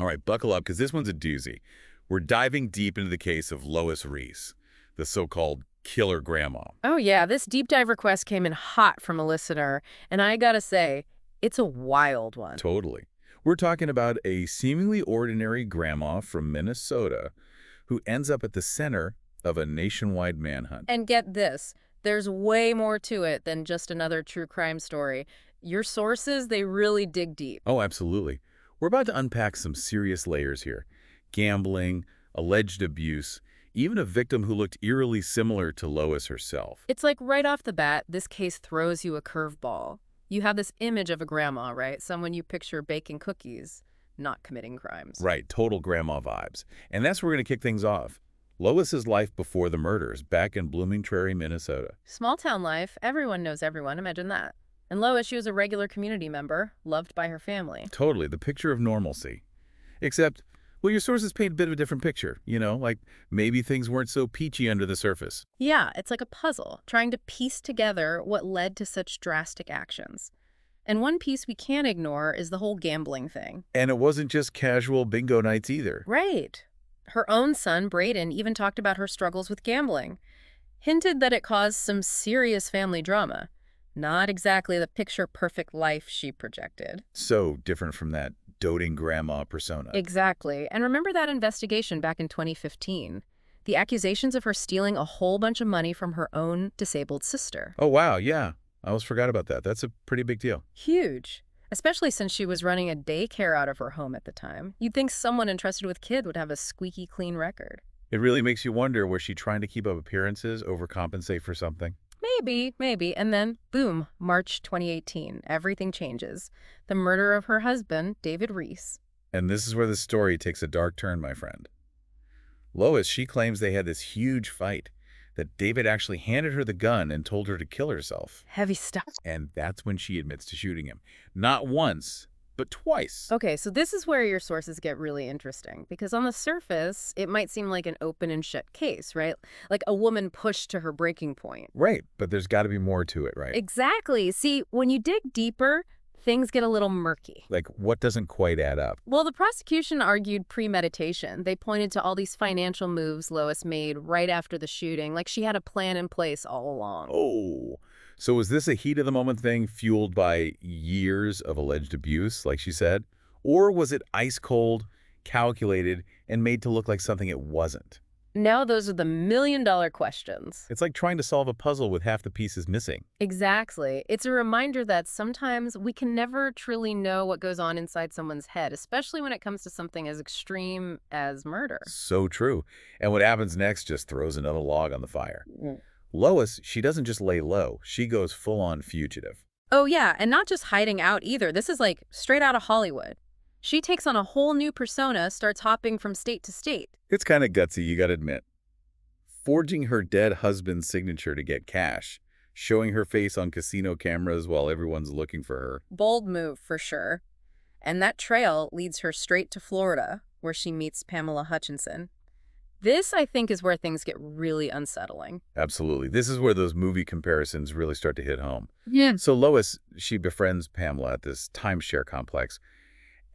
All right, buckle up, because this one's a doozy. We're diving deep into the case of Lois Riess, the so-called killer grandma. Oh, yeah. This deep dive request came in hot from a listener, and I gotta say, it's a wild one. Totally. We're talking about a seemingly ordinary grandma from Minnesota who ends up at the center of a nationwide manhunt. And get this, there's way more to it than just another true crime story. Your sources, they really dig deep. Oh, absolutely. We're about to unpack some serious layers here. Gambling, alleged abuse, even a victim who looked eerily similar to Lois herself. It's like right off the bat, this case throws you a curveball. You have this image of a grandma, right? Someone you picture baking cookies, not committing crimes. Right, total grandma vibes. And that's where we're going to kick things off. Lois's life before the murders, back in Blooming Prairie, Minnesota. Small town life, everyone knows everyone, imagine that. And Lois, she was a regular community member, loved by her family. Totally, the picture of normalcy. Except, well, your sources paint a bit of a different picture, you know, like maybe things weren't so peachy under the surface. Yeah, it's like a puzzle, trying to piece together what led to such drastic actions. And one piece we can't ignore is the whole gambling thing. And it wasn't just casual bingo nights either. Right. Her own son, Brayden, even talked about her struggles with gambling, hinted that it caused some serious family drama. Not exactly the picture-perfect life she projected. So different from that doting grandma persona. Exactly. And remember that investigation back in 2015? The accusations of her stealing a whole bunch of money from her own disabled sister. Oh, wow. Yeah. I almost forgot about that. That's a pretty big deal. Huge. Especially since she was running a daycare out of her home at the time. You'd think someone entrusted with kid would have a squeaky clean record. It really makes you wonder, was she trying to keep up appearances, overcompensate for something? Maybe, maybe. And then, boom, March 2018. Everything changes. The murder of her husband, David Riess. And this is where the story takes a dark turn, my friend. Lois, she claims they had this huge fight, that David actually handed her the gun and told her to kill herself. Heavy stuff. And that's when she admits to shooting him. Not once, but twice. Okay, so this is where your sources get really interesting, because on the surface, it might seem like an open and shut case, right? Like a woman pushed to her breaking point. Right, but there's got to be more to it, right? Exactly. See, when you dig deeper, things get a little murky. Like, what doesn't quite add up? Well, the prosecution argued premeditation. They pointed to all these financial moves Lois made right after the shooting, like she had a plan in place all along. Oh. So was this a heat-of-the-moment thing fueled by years of alleged abuse, like she said? Or was it ice-cold, calculated, and made to look like something it wasn't? Now those are the million-dollar questions. It's like trying to solve a puzzle with half the pieces missing. Exactly. It's a reminder that sometimes we can never truly know what goes on inside someone's head, especially when it comes to something as extreme as murder. So true. And what happens next just throws another log on the fire. Mm. Lois, she doesn't just lay low. She goes full-on fugitive. Oh, yeah, and not just hiding out either. This is like straight out of Hollywood. She takes on a whole new persona, starts hopping from state to state. It's kind of gutsy, you gotta admit. Forging her dead husband's signature to get cash, showing her face on casino cameras while everyone's looking for her. Bold move, for sure. And that trail leads her straight to Florida, where she meets Pamela Hutchinson. This, I think, is where things get really unsettling. Absolutely. This is where those movie comparisons really start to hit home. Yeah. So Lois, she befriends Pamela at this timeshare complex,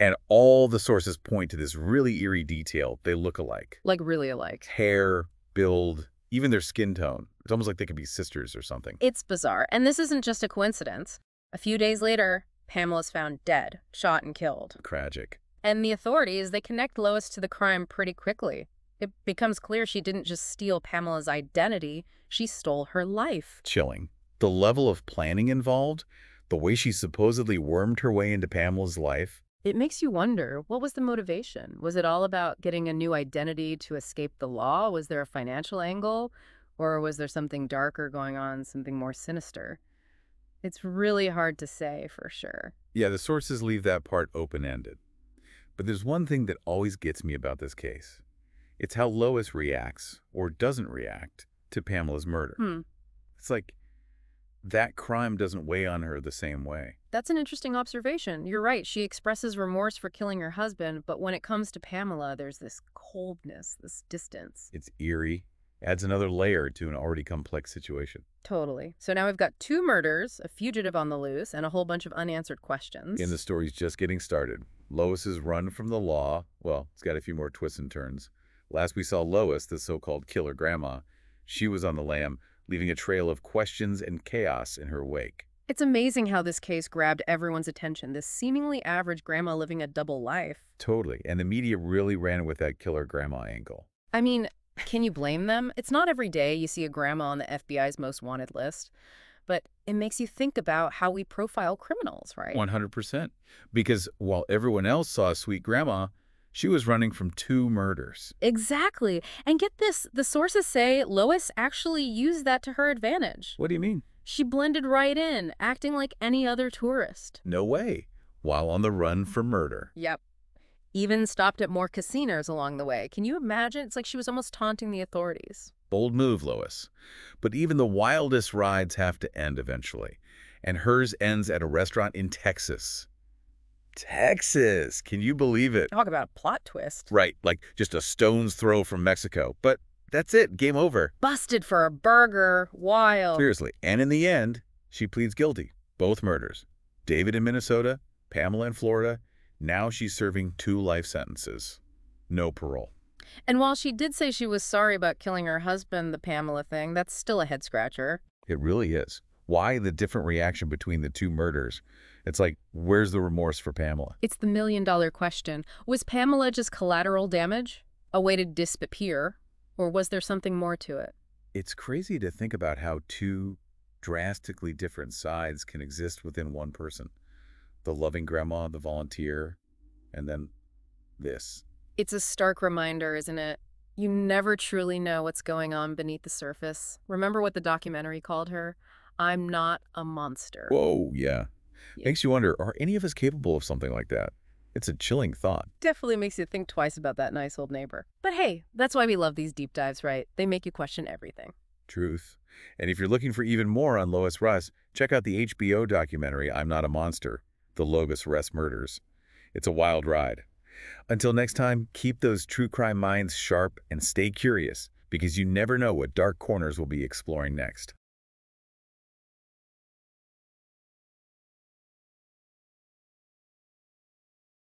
and all the sources point to this really eerie detail. They look alike. Like really alike. Hair, build, even their skin tone. It's almost like they could be sisters or something. It's bizarre. And this isn't just a coincidence. A few days later, Pamela's found dead, shot and killed. Tragic. And the authorities, they connect Lois to the crime pretty quickly. It becomes clear she didn't just steal Pamela's identity, she stole her life. Chilling. The level of planning involved, the way she supposedly wormed her way into Pamela's life. It makes you wonder, what was the motivation? Was it all about getting a new identity to escape the law? Was there a financial angle? Or was there something darker going on, something more sinister? It's really hard to say for sure. Yeah, the sources leave that part open-ended. But there's one thing that always gets me about this case. It's how Lois reacts, or doesn't react, to Pamela's murder. Hmm. It's like, that crime doesn't weigh on her the same way. That's an interesting observation. You're right, she expresses remorse for killing her husband, but when it comes to Pamela, there's this coldness, this distance. It's eerie, adds another layer to an already complex situation. Totally. So now we've got two murders, a fugitive on the loose, and a whole bunch of unanswered questions. And the story's just getting started. Lois's run from the law, well, it's got a few more twists and turns. Last we saw Lois, the so-called killer grandma, she was on the lam, leaving a trail of questions and chaos in her wake. It's amazing how this case grabbed everyone's attention, this seemingly average grandma living a double life. Totally. And the media really ran with that killer grandma angle. I mean, can you blame them? It's not every day you see a grandma on the FBI's most wanted list, but it makes you think about how we profile criminals, right? 100%. Because while everyone else saw a sweet grandma, she was running from two murders. Exactly. And get this, the sources say Lois actually used that to her advantage. What do you mean? She blended right in, acting like any other tourist. No way. While on the run for murder. Yep. Even stopped at more casinos along the way. Can you imagine? It's like she was almost taunting the authorities. Bold move, Lois. But even the wildest rides have to end eventually. And hers ends at a restaurant in Texas. Texas! Can you believe it? Talk about a plot twist. Right. Like just a stone's throw from Mexico. But that's it. Game over. Busted for a burger. Wild. Seriously. And in the end, she pleads guilty. Both murders. David in Minnesota, Pamela in Florida. Now she's serving 2 life sentences. No parole. And while she did say she was sorry about killing her husband, the Pamela thing, that's still a head-scratcher. It really is. Why the different reaction between the two murders? It's like, where's the remorse for Pamela? It's the million-dollar question. Was Pamela just collateral damage? A way to disappear? Or was there something more to it? It's crazy to think about how two drastically different sides can exist within one person. The loving grandma, the volunteer, and then this. It's a stark reminder, isn't it? You never truly know what's going on beneath the surface. Remember what the documentary called her? I'm Not a Monster. Whoa, yeah. Makes you wonder, are any of us capable of something like that? It's a chilling thought. Definitely makes you think twice about that nice old neighbor. But hey, that's why we love these deep dives, right? They make you question everything. Truth. And if you're looking for even more on Lois Riess, check out the HBO documentary, I'm Not a Monster: The Lois Riess Murders. It's a wild ride. Until next time, keep those true crime minds sharp and stay curious, because you never know what dark corners we'll be exploring next.